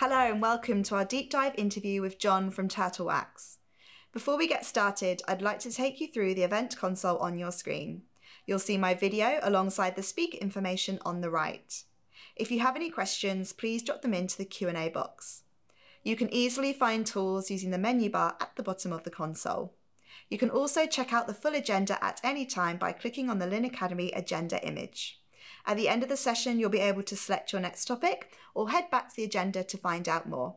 Hello and welcome to our deep dive interview with John from Turtle Wax. Before we get started, I'd like to take you through the event console on your screen. You'll see my video alongside the speaker information on the right. If you have any questions, please drop them into the Q&A box. You can easily find tools using the menu bar at the bottom of the console. You can also check out the full agenda at any time by clicking on the Linn Academy agenda image. At the end of the session, you'll be able to select your next topic or head back to the agenda to find out more.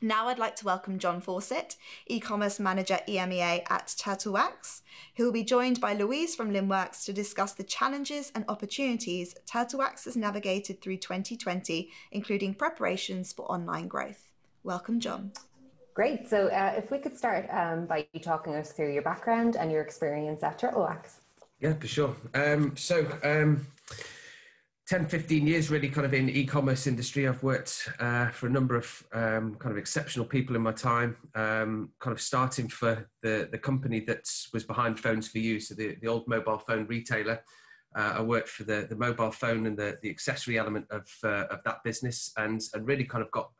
Now I'd like to welcome John Fawcett, e-commerce manager EMEA at Turtle Wax, who will be joined by Louise from Linnworks to discuss the challenges and opportunities Turtle Wax has navigated through 2020, including preparations for online growth. Welcome, John. Great. So if we could start by you talking us through your background and your experience at Turtle Wax. Yeah, for sure. 10-15 years really kind of in e-commerce industry. I've worked for a number of kind of exceptional people in my time, kind of starting for the company that was behind Phones For You, so the old mobile phone retailer. I worked for the mobile phone and the accessory element of that business, and really kind of got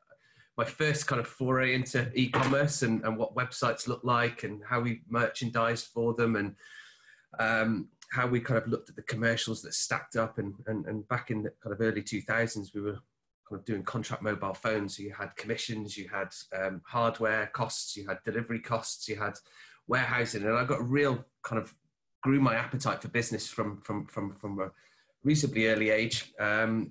my first kind of foray into e-commerce and what websites look like and how we merchandised for them, and how we kind of looked at the commercials that stacked up, and back in the kind of early 2000s, we were kind of doing contract mobile phones. So you had commissions, you had hardware costs, you had delivery costs, you had warehousing, and I got real kind of grew my appetite for business from a reasonably early age, and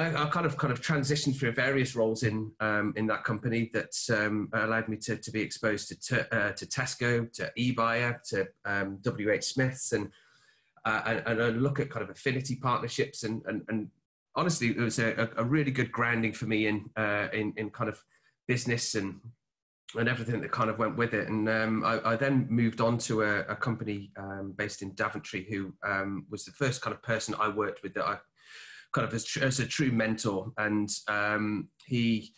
I kind of transitioned through various roles in that company that allowed me to be exposed to Tesco, to eBuyer, to W. H. Smiths, and a look at kind of affinity partnerships, and honestly, it was a really good grounding for me in kind of business and everything that kind of went with it. And I then moved on to a company based in Daventry, who was the first kind of person I worked with that I kind of as a true mentor, and he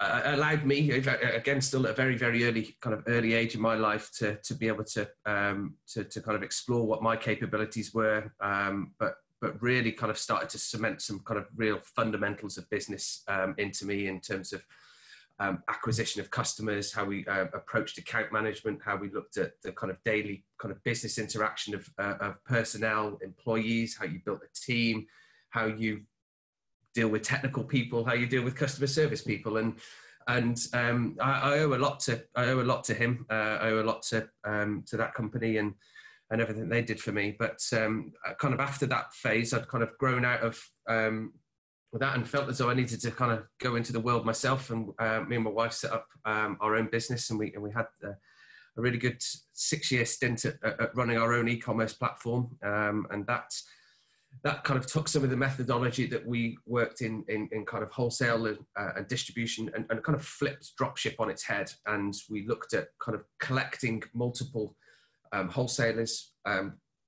allowed me, again still at a very early kind of early age in my life, to be able to kind of explore what my capabilities were, but really kind of started to cement some kind of real fundamentals of business into me in terms of acquisition of customers, how we approached account management, how we looked at the kind of daily kind of business interaction of personnel, employees, how you built a team, how you deal with technical people, how you deal with customer service people, and I owe a lot to him. I owe a lot to that company and everything they did for me. But kind of after that phase, I'd kind of grown out of that and felt as though I needed to kind of go into the world myself. And me and my wife set up our own business, and we had a really good 6-year stint at running our own e-commerce platform, and that's. That kind of took some of the methodology that we worked in kind of wholesale and distribution, and kind of flipped dropship on its head. And we looked at kind of collecting multiple wholesalers,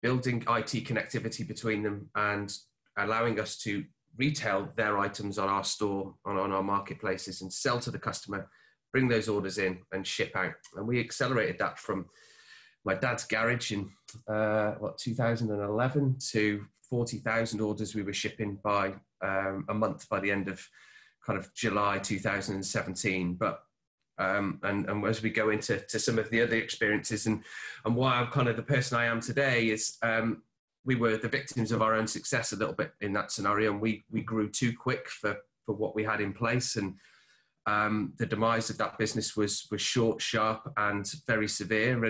building IT connectivity between them, and allowing us to retail their items on our store, on our marketplaces, and sell to the customer, bring those orders in and ship out. And we accelerated that from my dad's garage in 2011 to 40,000 orders we were shipping by a month by the end of kind of July 2017. But and as we go into some of the other experiences and why I'm kind of the person I am today is we were the victims of our own success a little bit in that scenario, and we grew too quick for what we had in place, and the demise of that business was short, sharp, and very severe,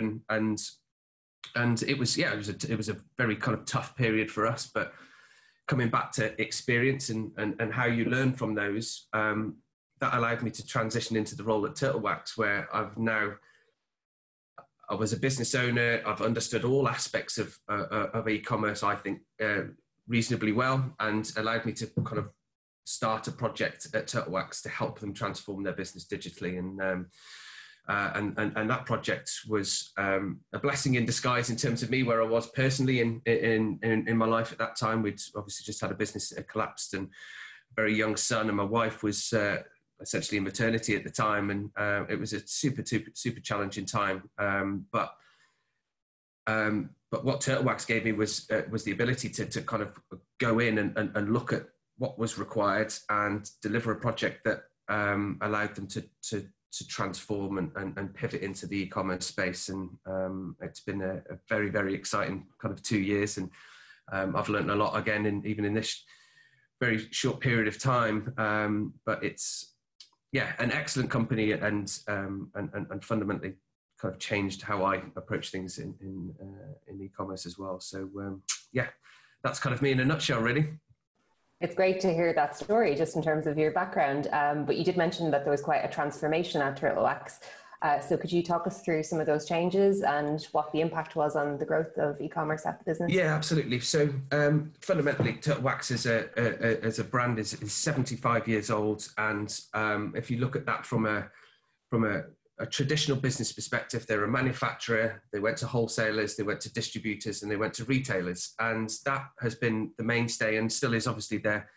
and it was a very kind of tough period for us. But coming back to experience and how you learn from those, that allowed me to transition into the role at Turtle Wax, where I was a business owner. I've understood all aspects of e-commerce, I think, reasonably well, and allowed me to kind of start a project at Turtle Wax to help them transform their business digitally, and that project was a blessing in disguise in terms of me, where I was personally in my life at that time. We'd obviously just had a business that had collapsed, and a very young son, and my wife was essentially in maternity at the time, and it was a super challenging time. But what Turtle Wax gave me was the ability to kind of go in and look at what was required and deliver a project that allowed them to transform and pivot into the e-commerce space. And it's been a very, very exciting kind of 2 years. And I've learned a lot again, even in this very short period of time. But it's, yeah, an excellent company and fundamentally kind of changed how I approach things in e-commerce as well. So yeah, that's kind of me in a nutshell, really. It's great to hear that story, just in terms of your background. But you did mention that there was quite a transformation at Turtle Wax. So could you talk us through some of those changes and what the impact was on the growth of e-commerce at the business? Yeah, absolutely. So fundamentally, Turtle Wax as a brand is 75 years old. And if you look at that from a traditional business perspective, they're a manufacturer, they went to wholesalers, they went to distributors, and they went to retailers. And that has been the mainstay and still is obviously their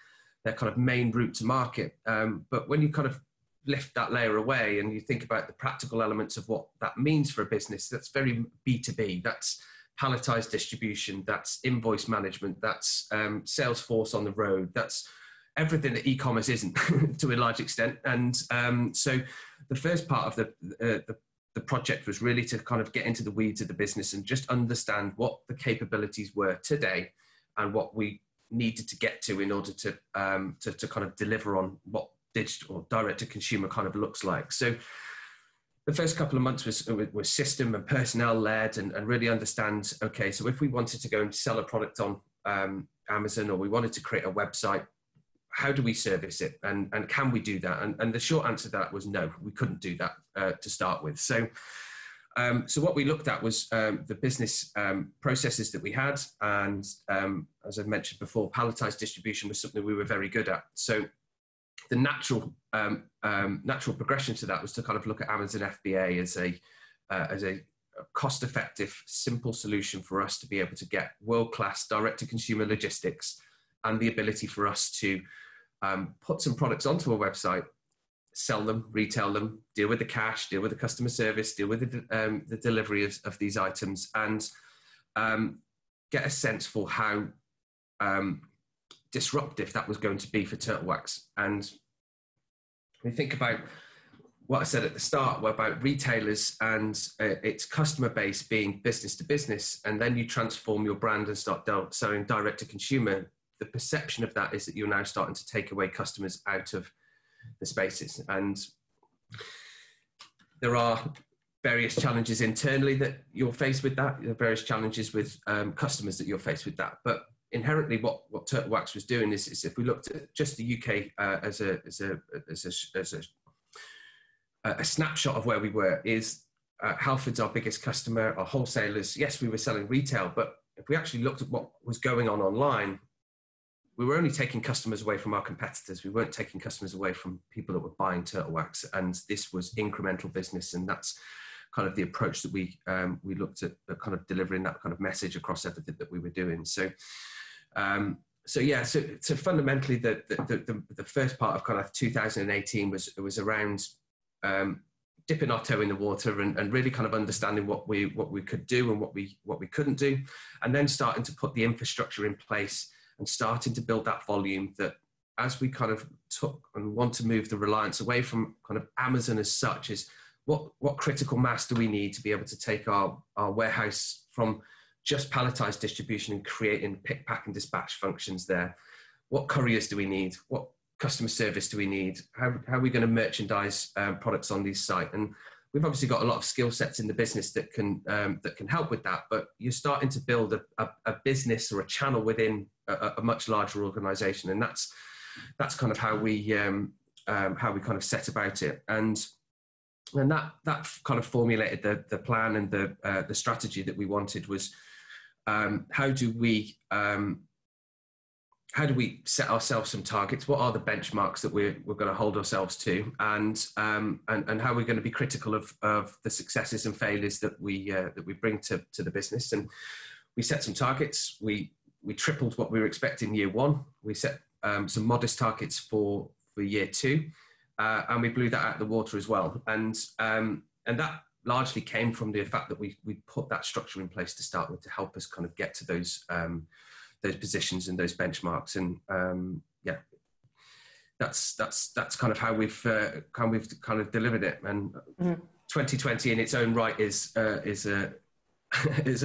kind of main route to market. But when you kind of lift that layer away and you think about the practical elements of what that means for a business, that's very B2B. That's palletized distribution, that's invoice management, that's sales force on the road, that's everything that e-commerce isn't to a large extent. And so the first part of the project was really to kind of get into the weeds of the business and just understand what the capabilities were today and what we needed to get to in order to kind of deliver on what digital or direct to consumer kind of looks like. So the first couple of months was system and personnel led and really understand, okay, so if we wanted to go and sell a product on Amazon, or we wanted to create a website, how do we service it? And can we do that? And the short answer to that was no, we couldn't do that to start with. So, so what we looked at was the business processes that we had. And as I've mentioned before, palletized distribution was something we were very good at. So the natural progression to that was to kind of look at Amazon FBA as a cost-effective, simple solution for us to be able to get world-class direct-to-consumer logistics and the ability for us to put some products onto a website, sell them, retail them, deal with the cash, deal with the customer service, deal with the delivery of these items, and get a sense for how disruptive that was going to be for Turtle Wax. And we think about what I said at the start about retailers and its customer base being business to business, and then you transform your brand and start selling direct to consumer. The perception of that is that you're now starting to take away customers out of the spaces. And there are various challenges internally that you're faced with that. There are various challenges with customers that you're faced with that. But inherently what Turtle Wax was doing is if we looked at just the UK as a snapshot of where we were, is Halford's our biggest customer, our wholesalers. Yes, we were selling retail, but if we actually looked at what was going on online, we were only taking customers away from our competitors. We weren't taking customers away from people that were buying Turtle Wax, and this was incremental business. And that's kind of the approach that we looked at, kind of delivering that kind of message across everything that we were doing. So, so fundamentally, the first part of kind of 2018 was around dipping our toe in the water and really kind of understanding what we could do and what we couldn't do, and then starting to put the infrastructure in place and starting to build that volume that, as we kind of took and want to move the reliance away from kind of Amazon as such, is what critical mass do we need to be able to take our warehouse from just palletized distribution and creating pick, pack and dispatch functions there? What couriers do we need? What customer service do we need? How are we going to merchandise products on this site? And we've obviously got a lot of skill sets in the business that can help with that, but you're starting to build a business or a channel within a much larger organization. And that's kind of how we kind of set about it. And that kind of formulated the plan and the strategy that we wanted was, how do we set ourselves some targets? What are the benchmarks that we're going to hold ourselves to, and how we're going to be critical of the successes and failures that we bring to the business? And we set some targets. We tripled what we were expecting year one. We set some modest targets for year two, and we blew that out of the water as well. And that largely came from the fact that we put that structure in place to start with to help us kind of get to those those positions and those benchmarks. And yeah, that's kind of how we've delivered it. And 2020 in its own right is an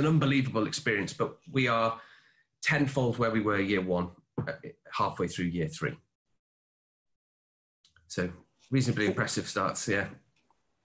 unbelievable experience, but we are tenfold where we were year one, halfway through year three. So reasonably impressive starts, yeah.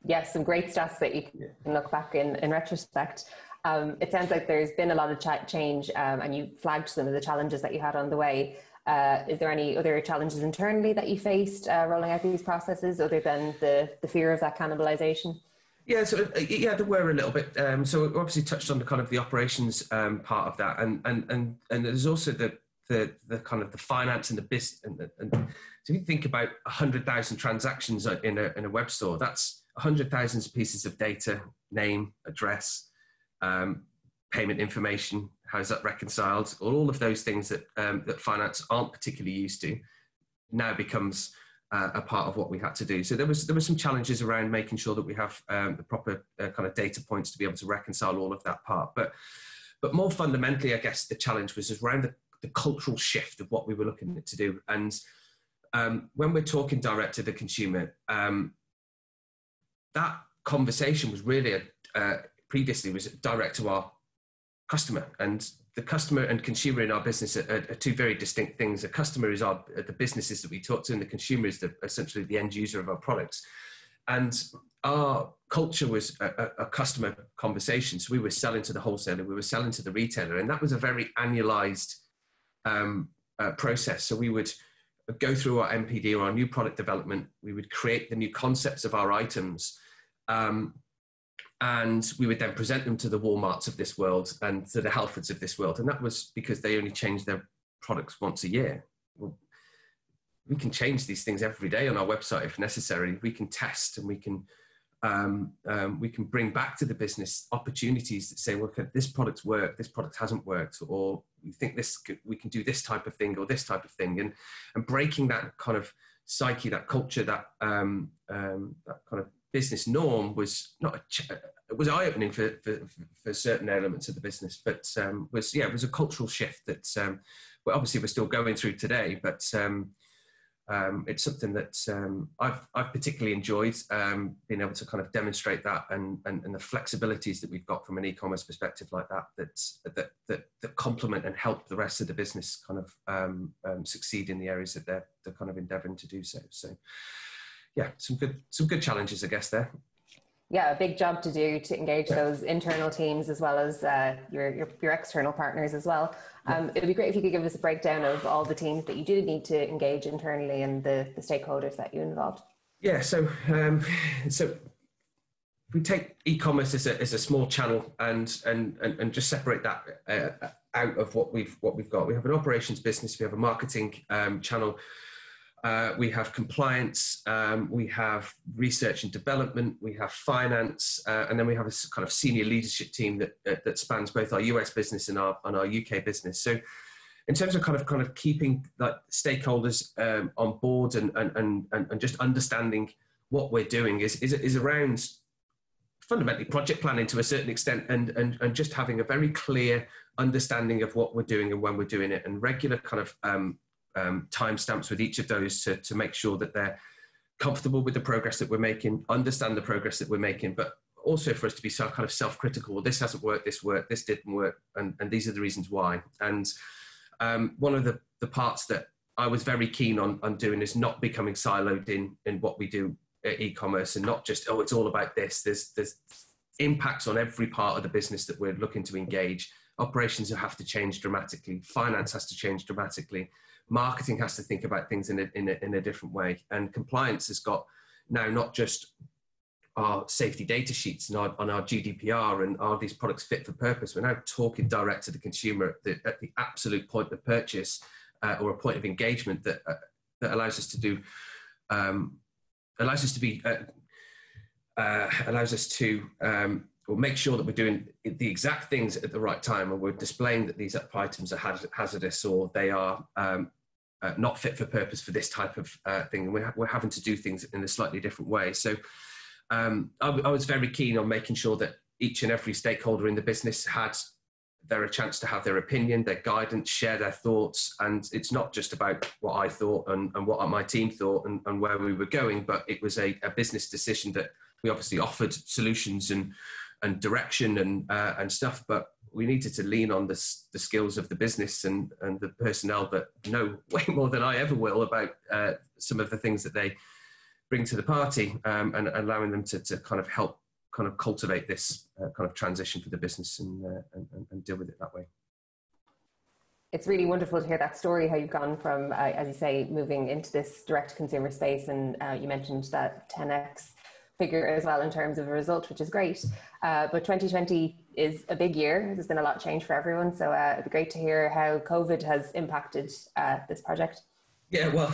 Yes, some great stats that you can look back in retrospect. It sounds like there's been a lot of change and you flagged some of the challenges that you had on the way. Is there any other challenges internally that you faced rolling out these processes other than the fear of that cannibalization? Yeah, so yeah, there were a little bit. So we obviously touched on the kind of the operations part of that, and there's also the kind of the finance and the business. And so if you think about 100,000 transactions in a web store, that's 100,000 pieces of data: name, address, payment information. How's that reconciled? All of those things that that finance aren't particularly used to now becomes a part of what we had to do. So there were some challenges around making sure that we have the proper kind of data points to be able to reconcile all of that part. But more fundamentally, I guess the challenge was around the cultural shift of what we were looking to do. And when we're talking direct to the consumer, that conversation was really previously was direct to our customer, and the customer and consumer in our business are two very distinct things. A customer is the businesses that we talk to, and the consumer is essentially the end user of our products. And our culture was a customer conversation. So we were selling to the wholesaler, we were selling to the retailer, and that was a very annualized process. So we would go through our NPD or our new product development, we would create the new concepts of our items, and we would then present them to the Walmarts of this world and to the Halfords of this world. And that was because they only change their products once a year. Well, we can change these things every day on our website if necessary. We can test and we can bring back to the business opportunities that say, well, okay, this product's worked, this product hasn't worked, or we think we can do this type of thing or this type of thing. And breaking that kind of psyche, that culture, that kind of business norm was it was eye-opening for certain elements of the business, but it was a cultural shift that well, obviously we're still going through today, but it's something that I've particularly enjoyed, being able to kind of demonstrate that and the flexibilities that we've got from an e-commerce perspective like that complement and help the rest of the business kind of succeed in the areas that they're kind of endeavouring to do so. So yeah, some good challenges, I guess, there. Yeah, a big job to do to engage those internal teams as well as your external partners as well. It would be great if you could give us a breakdown of all the teams that you do need to engage internally and the stakeholders that you involved. Yeah, so we take e-commerce as a small channel and just separate that out of what we've got. We have an operations business, we have a marketing channel. We have compliance, we have research and development, we have finance, and then we have a kind of senior leadership team that spans both our US business and our UK business. So in terms of kind of keeping like stakeholders on board and just understanding what we're doing is around fundamentally project planning to a certain extent and just having a very clear understanding of what we're doing and when we're doing it, and regular kind of timestamps with each of those to make sure that they're comfortable with the progress that we're making, understand the progress that we're making, but also for us to be so kind of self-critical. Well, this hasn't worked, this worked, this didn't work, and these are the reasons why. And one of the parts that I was very keen on doing is not becoming siloed in what we do at e-commerce, and not just, oh, it's all about this. There's impacts on every part of the business that we're looking to engage. Operations have to change dramatically. Finance has to change dramatically. Marketing has to think about things in a different way, and compliance has got now not just our safety data sheets and on our GDPR and are these products fit for purpose. We're now talking direct to the consumer at the absolute point of purchase or a point of engagement that allows us to do make sure that we're doing the exact things at the right time, and we're displaying that these items are hazardous or they are not fit for purpose for this type of thing. And we're having to do things in a slightly different way. So I was very keen on making sure that each and every stakeholder in the business had they're a chance to have their opinion, their guidance, share their thoughts. And it's not just about what I thought and what my team thought and where we were going, but it was a business decision that we obviously offered solutions and direction and stuff, but we needed to lean on the skills of the business and the personnel that know way more than I ever will about some of the things that they bring to the party, and allowing them to kind of help kind of cultivate this kind of transition for the business and deal with it that way. It's really wonderful to hear that story, how you've gone from, as you say, moving into this direct-to-consumer space, and you mentioned that 10x figure as well in terms of a result, which is great. But 2020 is a big year. There's been a lot of change for everyone. So it'd be great to hear how COVID has impacted this project. Yeah, well,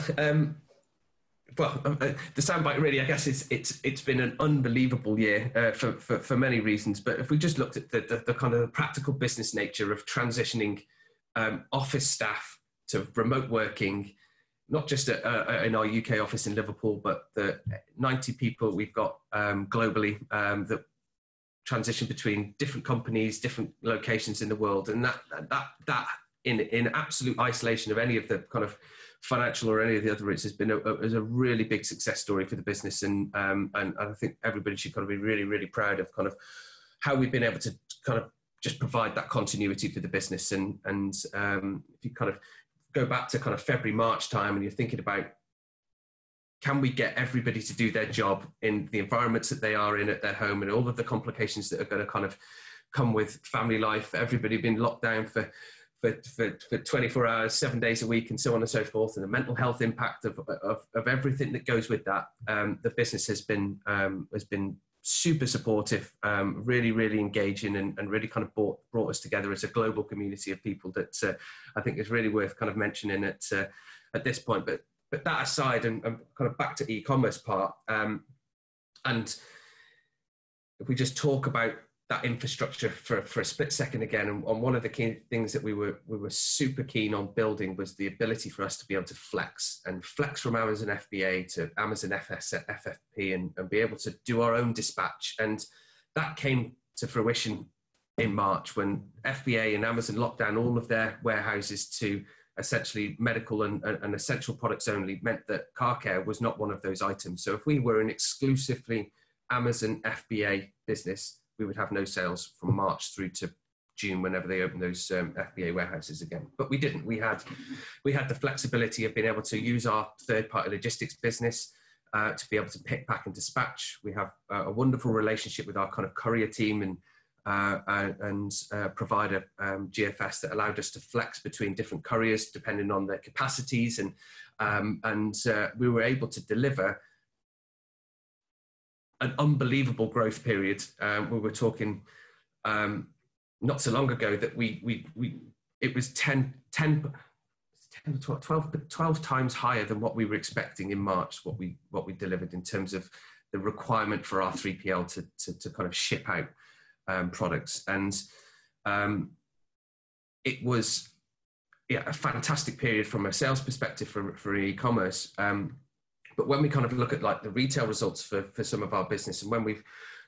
the soundbite really, I guess it's been an unbelievable year for many reasons. But if we just looked at the kind of practical business nature of transitioning office staff to remote working, not just in our UK office in Liverpool, but the 90 people we've got globally that transition between different companies, different locations in the world. And that in absolute isolation of any of the kind of financial or any of the other routes has been a really big success story for the business. And I think everybody should kind of be really, really proud of kind of how we've been able to kind of just provide that continuity for the business. And if you kind of go back to kind of February, March time, and you're thinking about, can we get everybody to do their job in the environments that they are in at their home, and all of the complications that are going to kind of come with family life, everybody being locked down for 24 hours, 7 days a week, and so on and so forth, and the mental health impact of everything that goes with that. The business has been super supportive, really, really engaging, and really kind of brought us together as a global community of people that I think is really worth kind of mentioning at this point. But that aside, and kind of back to e-commerce part, and if we just talk about that infrastructure for a split second again, and one of the key things that we were super keen on building was the ability for us to be able to flex from Amazon FBA to Amazon FSA, FFP, and be able to do our own dispatch. And that came to fruition in March when FBA and Amazon locked down all of their warehouses to essentially medical and essential products only, meant that car care was not one of those items. So if we were an exclusively Amazon FBA business, we would have no sales from March through to June, whenever they open those FBA warehouses again. But we didn't. We had the flexibility of being able to use our third-party logistics business to be able to pick, pack, and dispatch. We have a wonderful relationship with our kind of courier team and provider GFS that allowed us to flex between different couriers depending on their capacities, and we were able to deliver an unbelievable growth period. We were talking not so long ago that it was 12 times higher than what we were expecting in March, what we delivered in terms of the requirement for our 3PL to kind of ship out products. And it was a fantastic period from a sales perspective for e-commerce. But when we kind of look at like the retail results for some of our business, and when we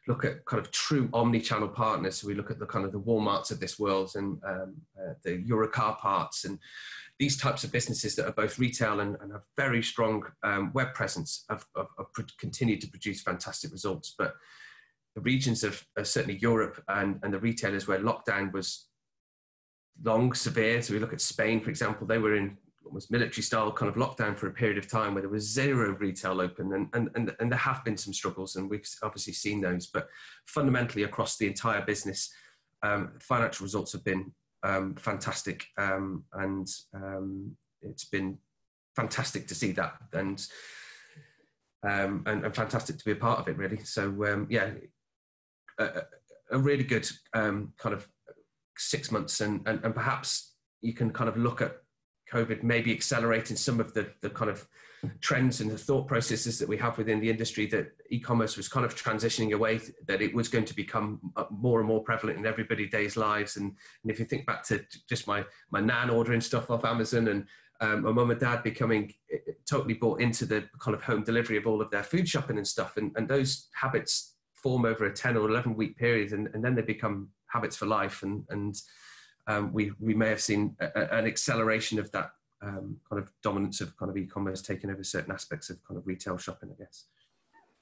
look at kind of true omni-channel partners, so we look at the kind of the Walmarts of this world and the Eurocar parts and these types of businesses that are both retail and have very strong web presence have continued to produce fantastic results. But the regions of certainly Europe and the retailers where lockdown was long, severe. So we look at Spain, for example, they were in was military style kind of lockdown for a period of time where there was zero retail open, and there have been some struggles, and we've obviously seen those. But fundamentally across the entire business, financial results have been fantastic, and it's been fantastic to see that, and fantastic to be a part of it, really. So a really good kind of 6 months, and perhaps you can kind of look at COVID maybe accelerating some of the kind of trends and the thought processes that we have within the industry, that e-commerce was kind of transitioning away, that it was going to become more and more prevalent in everybody's lives. And if you think back to just my nan ordering stuff off Amazon, and my mum and dad becoming totally bought into the kind of home delivery of all of their food shopping and stuff. And those habits form over a 10 or 11 week period, and then they become habits for life. And we may have seen an acceleration of that kind of dominance of kind of e-commerce taking over certain aspects of kind of retail shopping, I guess.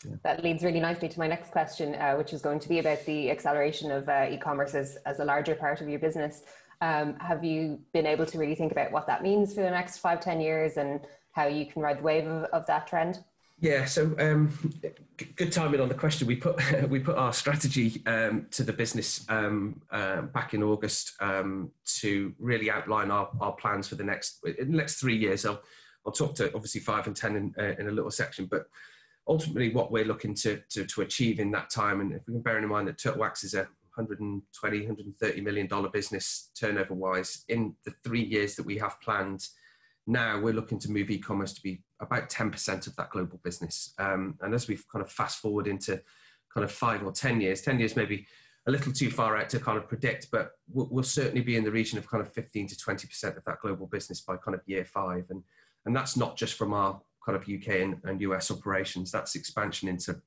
Yeah. That leads really nicely to my next question, which is going to be about the acceleration of e-commerce as a larger part of your business. Have you been able to really think about what that means for the next 5-10 years and how you can ride the wave of that trend? Yeah, so good timing on the question. We put our strategy to the business back in August to really outline our plans for the next 3 years. I'll talk to obviously 5 and 10 in a little section, but ultimately what we're looking to achieve in that time, and if we can bear in mind that Turtle Wax is a $120, $130 million business turnover-wise, in the 3 years that we have planned now, we're looking to move e-commerce to be about 10% of that global business. And as we've kind of fast forward into kind of 5 or 10 years, 10 years maybe a little too far out to kind of predict, but we'll certainly be in the region of kind of 15 to 20% of that global business by kind of year 5. And that's not just from our kind of UK and US operations, that's expansion into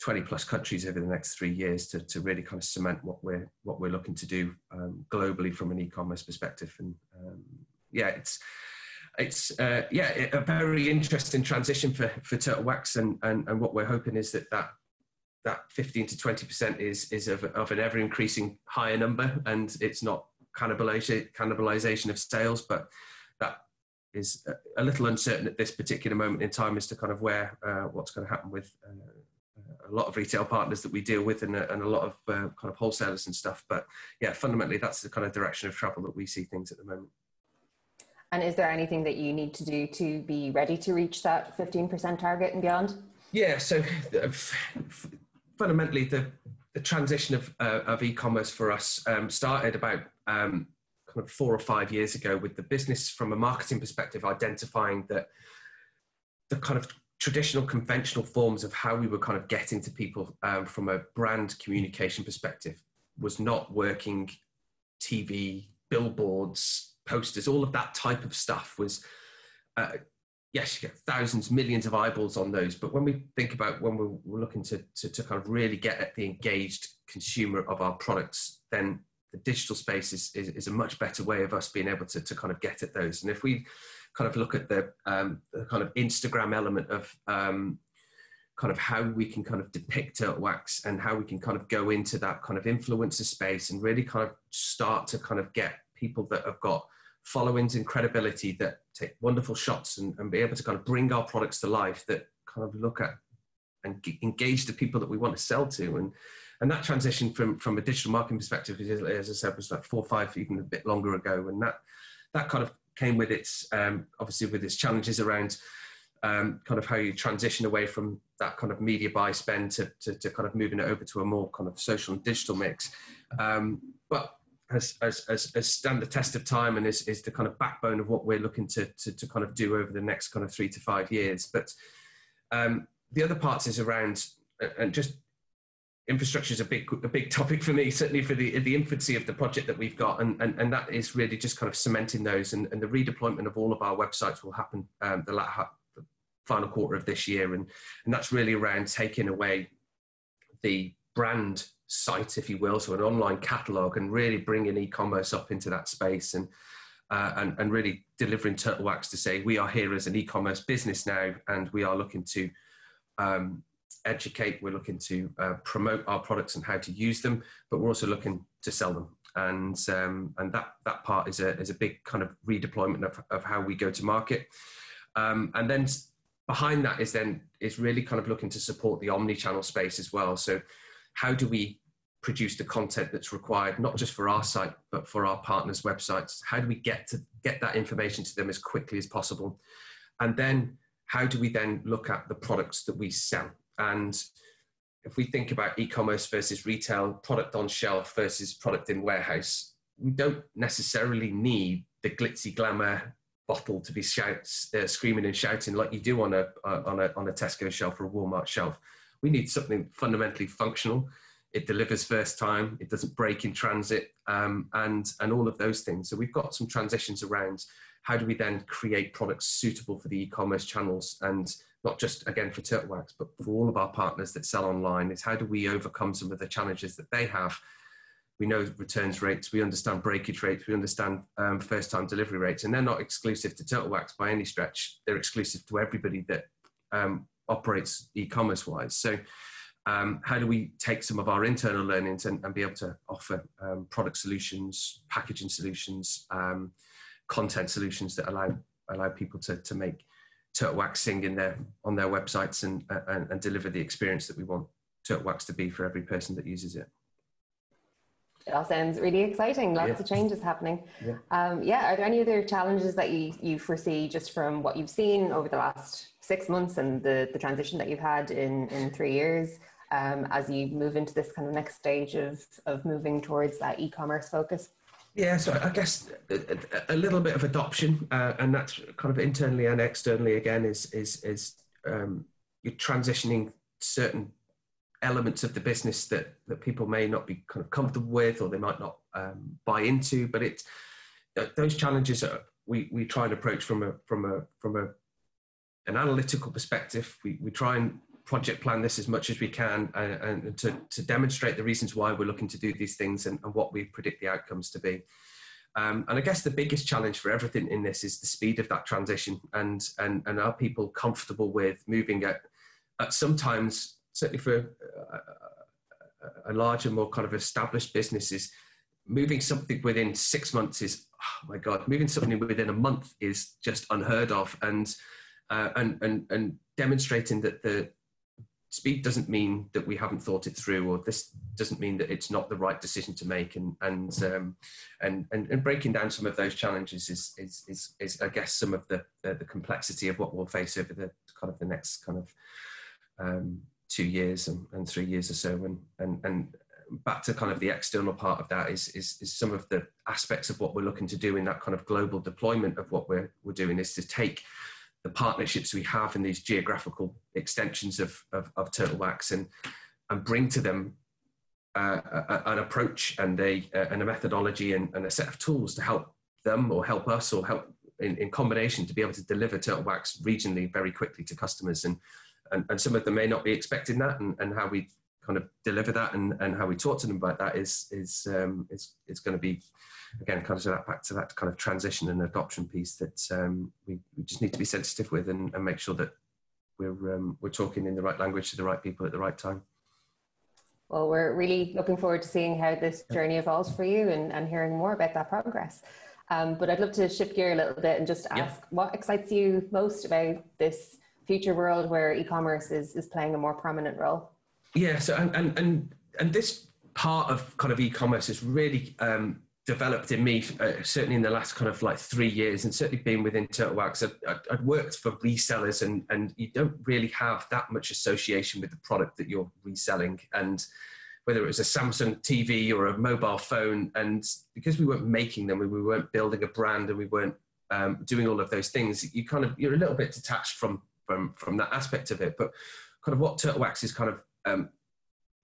20 plus countries over the next 3 years to really kind of cement what we're looking to do globally from an e-commerce perspective. And yeah, it's a very interesting transition for Turtle Wax, and what we're hoping is that 15 to 20% is of an ever increasing higher number, and it's not cannibalization of sales, but that is a little uncertain at this particular moment in time as to kind of where what's going to happen with a lot of retail partners that we deal with and a lot of kind of wholesalers and stuff. But yeah, fundamentally, that's the kind of direction of travel that we see things at the moment. And is there anything that you need to do to be ready to reach that 15% target and beyond? Yeah, so fundamentally, the transition of e-commerce for us started about kind of 4 or 5 years ago with the business, from a marketing perspective, identifying that the kind of traditional conventional forms of how we were kind of getting to people from a brand communication perspective was not working. TV, billboards, posters, all of that type of stuff was, yes, you get thousands, millions of eyeballs on those. But when we think about when we're looking to kind of really get at the engaged consumer of our products, then the digital space is a much better way of us being able to kind of get at those. And if we kind of look at the kind of Instagram element of kind of how we can kind of depict Turtle Wax and how we can kind of go into that kind of influencer space and really kind of start to kind of get people that have got followings and credibility, that take wonderful shots and be able to kind of bring our products to life, that kind of look at and engage the people that we want to sell to. And that transition from a digital marketing perspective, as I said, was like 4 or 5, even a bit longer ago. And that kind of came with its, obviously with its challenges around kind of how you transition away from that kind of media buy spend to kind of moving it over to a more kind of social and digital mix. But as stand the test of time and is the kind of backbone of what we're looking to kind of do over the next kind of 3 to 5 years. But the other parts is around, and just infrastructure is a big topic for me, certainly for the infancy of the project that we've got, and that is really just kind of cementing those, and the redeployment of all of our websites will happen the final quarter of this year, and that's really around taking away the brand site, if you will, so an online catalogue, and really bringing e-commerce up into that space, and really delivering Turtle Wax to say we are here as an e-commerce business now, and we are looking to educate, we're looking to promote our products and how to use them, but we're also looking to sell them. And that part is a big kind of redeployment of how we go to market. And then behind that is really kind of looking to support the omni-channel space as well. So how do we produce the content that's required, not just for our site, but for our partners' websites? How do we get that information to them as quickly as possible? And then how do we then look at the products that we sell? And if we think about e-commerce versus retail, product on shelf versus product in warehouse, we don't necessarily need the glitzy glamour bottle to be screaming and shouting like you do on a Tesco shelf or a Walmart shelf. We need something fundamentally functional. It delivers first time. It doesn't break in transit, and all of those things. So we've got some transitions around how do we then create products suitable for the e-commerce channels, and not just, again, for Turtle Wax, but for all of our partners that sell online, is how do we overcome some of the challenges that they have We know returns rates, we understand breakage rates, we understand first-time delivery rates, and they're not exclusive to Turtle Wax by any stretch. They're exclusive to everybody that operates e-commerce wise. So how do we take some of our internal learnings and be able to offer product solutions, packaging solutions, content solutions that allow people to make Turtle Wax sing on their websites and deliver the experience that we want Turtle Wax to be for every person that uses it. It all sounds really exciting. Lots of changes happening. Yeah. Are there any other challenges that you foresee just from what you've seen over the last 6 months and the transition that you've had in 3 years as you move into this kind of next stage of moving towards that e-commerce focus? Yeah, so I guess a little bit of adoption, and that's kind of internally and externally again, is you're transitioning certain elements of the business that people may not be kind of comfortable with, or they might not buy into, but those challenges are, we try and approach from an analytical perspective. We try and project plan this as much as we can and to demonstrate the reasons why we're looking to do these things and what we predict the outcomes to be. And I guess the biggest challenge for everything in this is the speed of that transition and are people comfortable with moving at sometimes, certainly for a larger, more kind of established businesses, moving something within 6 months is, oh my God, moving something within a month is just unheard of. And demonstrating that the speed doesn't mean that we haven't thought it through, or this doesn't mean that it's not the right decision to make. And breaking down some of those challenges is I guess some of the complexity of what we'll face over the kind of the next kind of 2 years and 3 years or so. And back to kind of the external part of that is some of the aspects of what we're looking to do in that kind of global deployment of what we're doing is to take the partnerships we have in these geographical extensions of Turtle Wax and bring to them an approach and a methodology and a set of tools to help them or help us or help in combination to be able to deliver Turtle Wax regionally very quickly to customers. And some of them may not be expecting that, and how we kind of deliver that and how we talk to them about that is going to be, again, kind of back to that kind of transition and adoption piece that we just need to be sensitive with and make sure that we're talking in the right language to the right people at the right time. Well, we're really looking forward to seeing how this journey evolves for you and hearing more about that progress. But I'd love to shift gear a little bit and just ask what excites you most about this future world where e-commerce is playing a more prominent role? Yeah, so and this part of kind of e-commerce has really developed in me, certainly in the last kind of like 3 years, and certainly being within Turtle Wax. I'd worked for resellers, and you don't really have that much association with the product that you're reselling, and whether it was a Samsung TV or a mobile phone, and because we weren't making them, we weren't building a brand, and we weren't doing all of those things, you're a little bit detached from that aspect of it. But kind of what Turtle Wax is kind of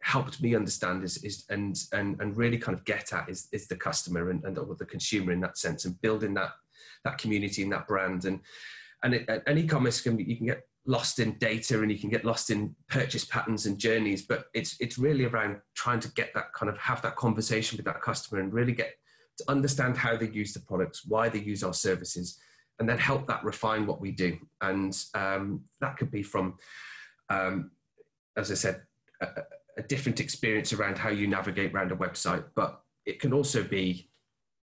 helped me understand is and really kind of get at is the customer and the consumer in that sense, and building that community and that brand and e-commerce you can get lost in data and you can get lost in purchase patterns and journeys, but it's really around trying to get that kind of have that conversation with that customer and really get to understand how they use the products, why they use our services, and then help that refine what we do. And that could be from, as I said, a different experience around how you navigate around a website, but it can also be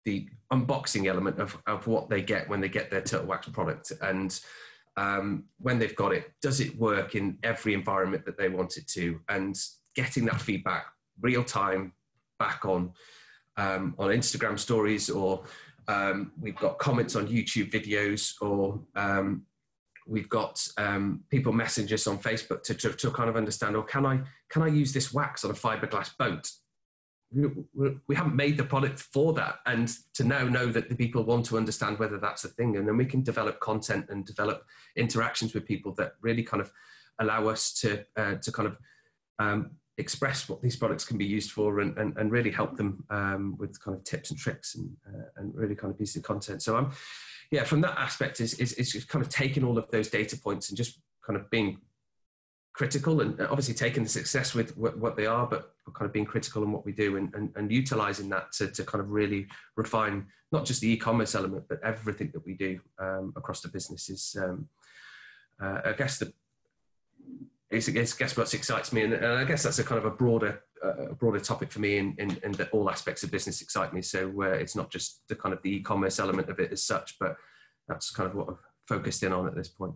the unboxing element of what they get when they get their Turtle Wax product. And when they've got it, does it work in every environment that they want it to? And getting that feedback real time back on Instagram stories, or we've got comments on YouTube videos, or we've got people message us on Facebook to kind of understand, or can I use this wax on a fiberglass boat? We haven't made the product for that, and to now know that the people want to understand whether that's a thing, and then we can develop content and develop interactions with people that really kind of allow us to kind of express what these products can be used for and really help them with kind of tips and tricks and really kind of pieces of content. So from that aspect is just kind of taking all of those data points and just kind of being critical and obviously taking the success with what they are, but kind of being critical in what we do and utilizing that to kind of really refine not just the e-commerce element, but everything that we do across the business is, I guess, I guess what excites me. And I guess that's a kind of a broader topic for me, in that all aspects of business excite me. So it's not just the kind of the e-commerce element of it as such, but that's kind of what I've focused in on at this point.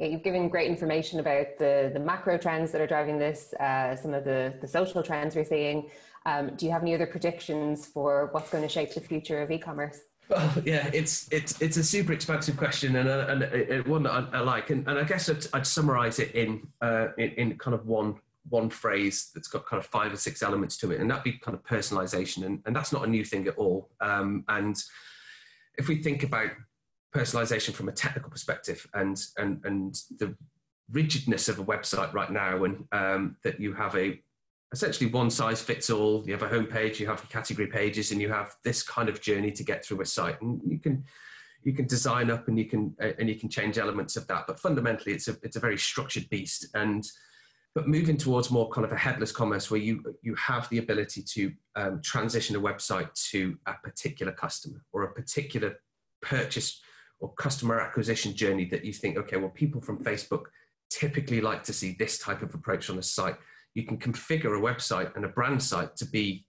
Yeah, you've given great information about the macro trends that are driving this, some of the social trends we're seeing. Do you have any other predictions for what's going to shape the future of e-commerce? Well, yeah, it's a super expansive question, and one that I like. And I guess I'd summarize it in kind of one phrase that's got kind of 5 or 6 elements to it, and that'd be kind of personalization. And that's not a new thing at all. And if we think about personalization from a technical perspective and the rigidness of a website right now, and that you have essentially one size fits all. You have a homepage, you have category pages, and you have this kind of journey to get through a site. And you can design up and you can change elements of that. But fundamentally, it's a very structured beast. But moving towards more kind of a headless commerce, where you have the ability to transition a website to a particular customer or a particular purchase or customer acquisition journey that you think, okay, well, people from Facebook typically like to see this type of approach on a site. You can configure a website and a brand site to be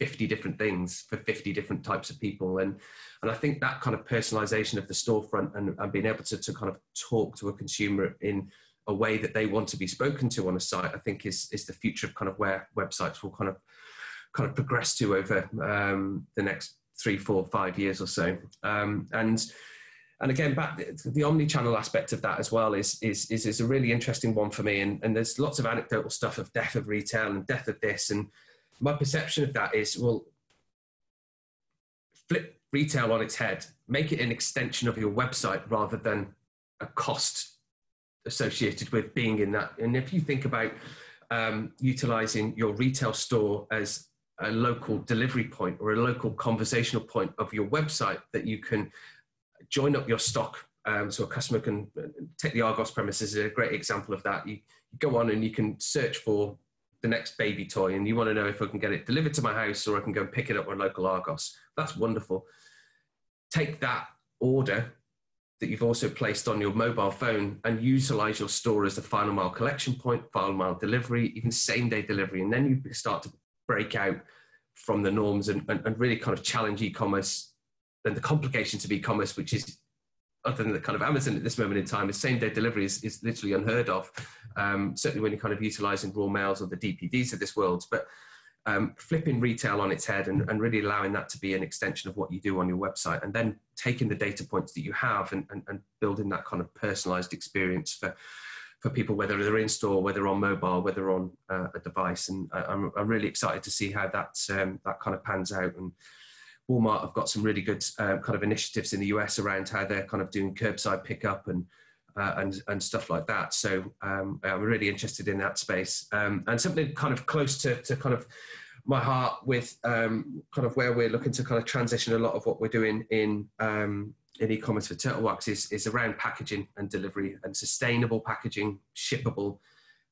50 different things for 50 different types of people. And I think that kind of personalization of the storefront and being able to kind of talk to a consumer in a way that they want to be spoken to on a site, I think is the future of kind of where websites will kind of progress to over the next 3, 4, 5 years or so. And again, back the omni-channel aspect of that as well is a really interesting one for me. And there's lots of anecdotal stuff of death of retail and death of this. And my perception of that is, well, flip retail on its head, make it an extension of your website rather than a cost associated with being in that. And if you think about utilizing your retail store as a local delivery point or a local conversational point of your website, that you can join up your stock, so a customer can take the Argos premises is a great example of that. You go on and you can search for the next baby toy, and you want to know if I can get it delivered to my house or I can go and pick it up at local Argos. That's wonderful. Take that order that you've also placed on your mobile phone and utilize your store as the final mile collection point, final mile delivery, even same day delivery, and then you start to break out from the norms and really kind of challenge e-commerce and the complications of e-commerce, which is, other than the kind of Amazon at this moment in time, is same day delivery is literally unheard of. Certainly when you're kind of utilizing raw mails or the DPDs of this world, but flipping retail on its head and really allowing that to be an extension of what you do on your website, and then taking the data points that you have and building that kind of personalized experience for people, whether they're in store, whether on mobile, whether on a device. And I'm really excited to see how that kind of pans out. And Walmart have got some really good kind of initiatives in the US around how they're kind of doing curbside pickup and stuff like that. So I'm really interested in that space. And something kind of close to kind of my heart with kind of where we're looking to kind of transition a lot of what we're doing in e-commerce for Turtle Wax is around packaging and delivery and sustainable packaging, shippable,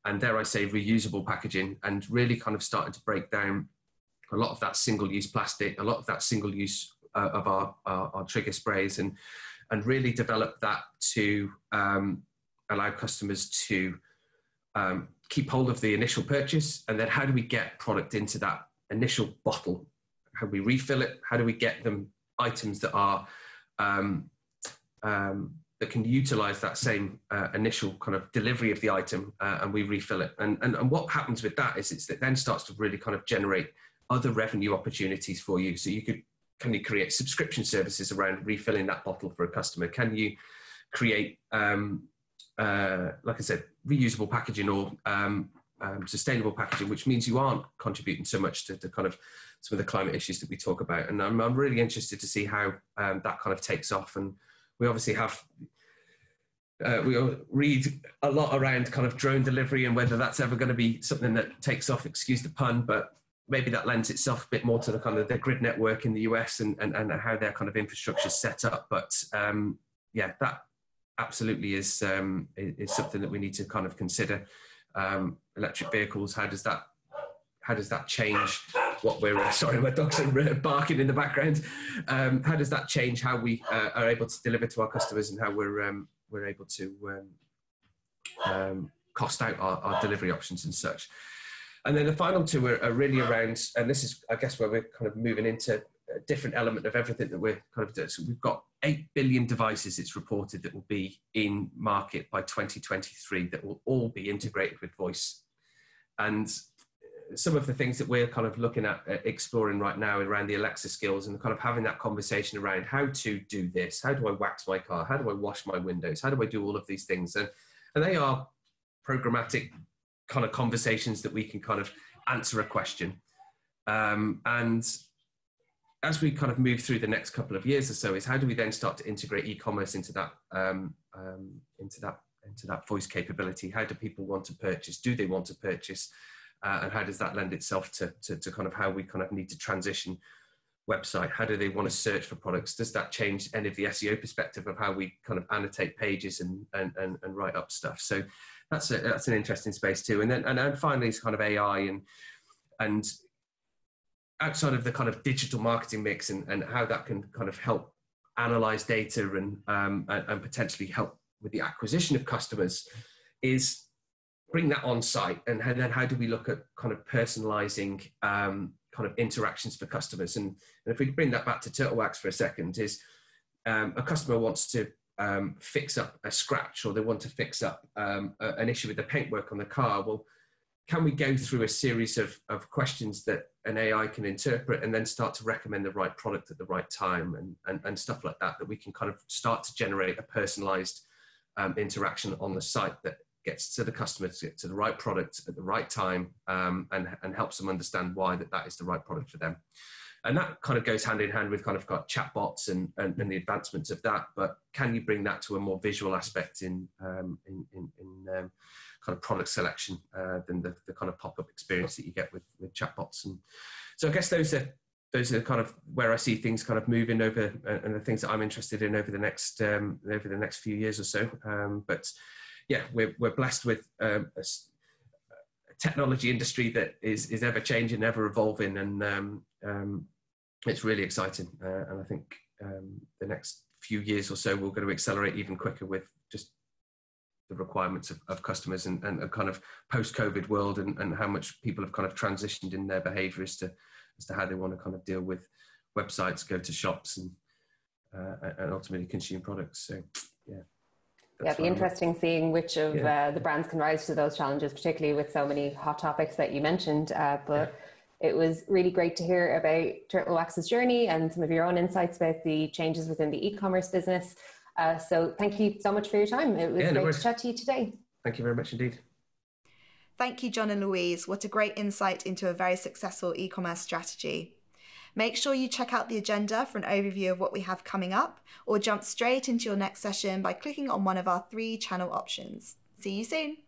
and dare I say reusable packaging, and really kind of starting to break down a lot of that single-use plastic, a lot of that single use of our trigger sprays, and really develop that to allow customers to keep hold of the initial purchase. And then how do we get product into that initial bottle? How do we refill it? How do we get them items that are that can utilize that same initial kind of delivery of the item, and we refill it. And what happens with that is it then starts to really kind of generate other revenue opportunities for you. So can you create subscription services around refilling that bottle for a customer? Can you create, like I said, reusable packaging or sustainable packaging, which means you aren't contributing so much to kind of some of the climate issues that we talk about. And I'm really interested to see how that kind of takes off. And we obviously have, we all read a lot around kind of drone delivery and whether that's ever going to be something that takes off, excuse the pun, but maybe that lends itself a bit more to the kind of the grid network in the US and how their kind of infrastructure is set up. But yeah, that absolutely is something that we need to kind of consider. Electric vehicles, how does that change what we're, sorry, my dogs are barking in the background. How does that change how we are able to deliver to our customers, and how we're able to cost out our delivery options and such. And then the final two are really around, and this is, I guess, where we're kind of moving into a different element of everything that we're kind of doing. So we've got 8 billion devices, it's reported, that will be in market by 2023 that will all be integrated with voice. And some of the things that we're kind of looking at exploring right now around the Alexa skills, and kind of having that conversation around how to do this, how do I wax my car, how do I wash my windows, how do I do all of these things? And they are programmatic kind of conversations that we can kind of answer a question. And as we kind of move through the next couple of years or so, is how do we then start to integrate e-commerce into that voice capability? How do people want to purchase? Do they want to purchase? And how does that lend itself to kind of how we kind of need to transition website? How do they want to search for products? Does that change any of the SEO perspective of how we kind of annotate pages and write up stuff? So that's an interesting space too. And then and finally, it's kind of AI and outside of the kind of digital marketing mix and how that can kind of help analyze data and potentially help with the acquisition of customers, is bring that on site. And then how do we look at kind of personalizing kind of interactions for customers? And if we bring that back to Turtle Wax for a second, is a customer wants to fix up a scratch, or they want to fix up an issue with the paintwork on the car. Well, can we go through a series of questions that an AI can interpret, and then start to recommend the right product at the right time and stuff like that, that we can kind of start to generate a personalized interaction on the site that gets to the customer to get to the right product at the right time, and helps them understand why that is the right product for them. And that kind of goes hand in hand with kind of got chatbots and the advancements of that. But can you bring that to a more visual aspect in kind of product selection than the kind of pop-up experience that you get with chatbots? And so I guess those are kind of where I see things kind of moving over, and the things that I'm interested in over the next few years or so. But yeah, we're blessed with a technology industry that is ever changing, ever evolving, and it's really exciting. And I think the next few years or so, we're going to accelerate even quicker with just the requirements of customers and a kind of post-COVID world, and how much people have kind of transitioned in their behaviour as to how they want to kind of deal with websites, go to shops, and ultimately consume products. So yeah. Yeah, it'd be interesting seeing which of the brands can rise to those challenges, particularly with so many hot topics that you mentioned. But it was really great to hear about Turtle Wax's journey and some of your own insights about the changes within the e-commerce business. So thank you so much for your time. It was great to chat to you today. Thank you very much indeed. Thank you, John and Louise. What a great insight into a very successful e-commerce strategy. Make sure you check out the agenda for an overview of what we have coming up, or jump straight into your next session by clicking on one of our 3 channel options. See you soon.